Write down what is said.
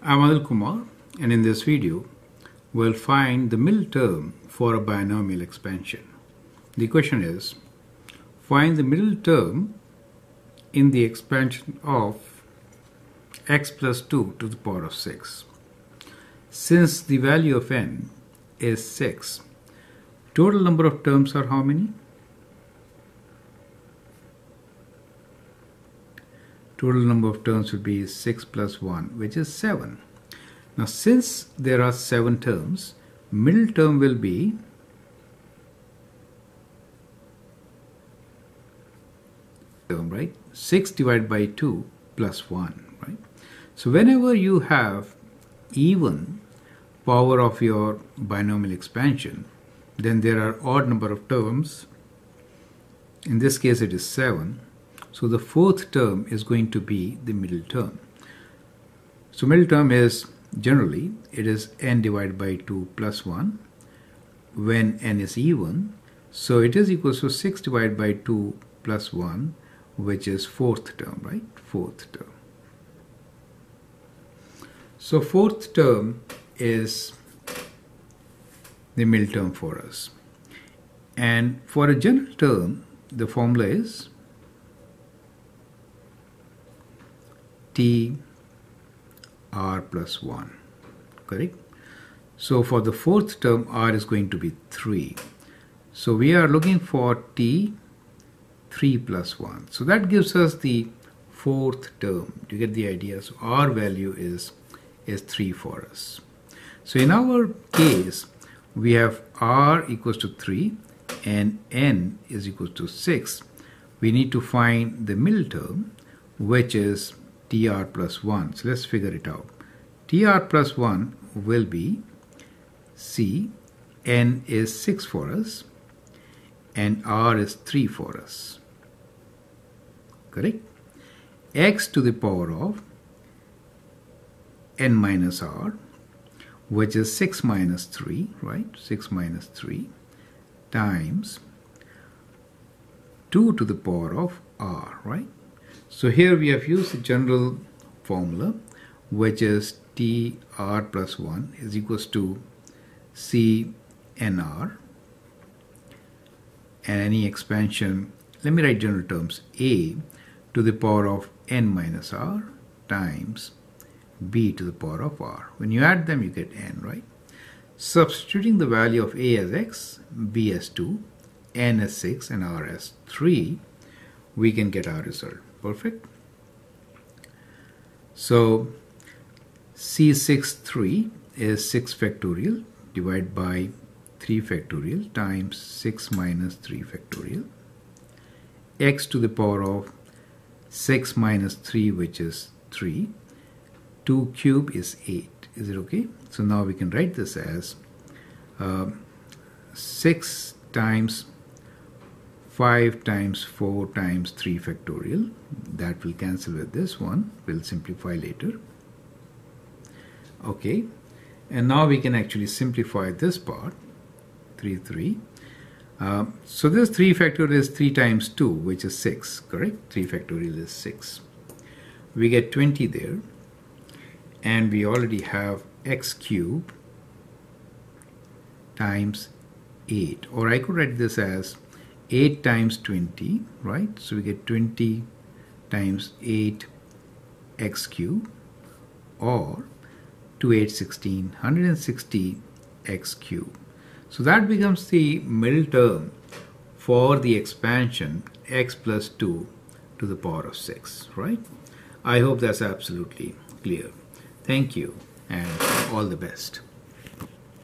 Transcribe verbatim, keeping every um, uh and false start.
I'm Anil Kumar, and in this video we'll find the middle term for a binomial expansion. The question is, find the middle term in the expansion of x plus two to the power of six. Since the value of n is six, total number of terms are how many? Total number of terms will be six plus one, which is seven. Now, since there are seven terms, middle term will be term, right? six divided by two plus one, right? So whenever you have even power of your binomial expansion, then there are odd number of terms. In this case it is seven. So the fourth term is going to be the middle term. So middle term is generally, it is n divided by two plus one when n is even. So it is equal to six divided by two plus one, which is fourth term, right? Fourth term. So fourth term is the middle term for us. And for a general term, the formula is T r plus one, correct? So for the fourth term, r is going to be three. So we are looking for T three plus one. So that gives us the fourth term. You get the idea. So r value is, is three for us. So in our case, we have r equals to three and n is equals to six. We need to find the middle term, which is T r plus one. So let's figure it out. T r plus one will be C, n is six for us and r is three for us, correct? X to the power of n minus r, which is six minus three, right? six minus three times two to the power of r, right? So here we have used the general formula, which is T r plus one is equals to C n r, and any expansion, let me write general terms, a to the power of n minus r times b to the power of r. When you add them you get n, right? Substituting the value of a as x, b as two, n as six and r as three, we can get our result. Perfect. So C six three is six factorial divided by three factorial times six minus three factorial, x to the power of six minus three, which is three, two cube is eight. Is it okay? So now we can write this as uh, six times five times four times three factorial. That will cancel with this one. We'll simplify later. Okay, and now we can actually simplify this part. three, three. Uh, so this three factorial is three times two, which is six, correct? three factorial is six. We get twenty there. And we already have x cubed times eight. Or I could write this as eight times twenty, right? So we get twenty times eight x cube, or two, eight, sixteen, one hundred sixty x cube. So that becomes the middle term for the expansion x plus two to the power of six, right? I hope that's absolutely clear. Thank you and all the best.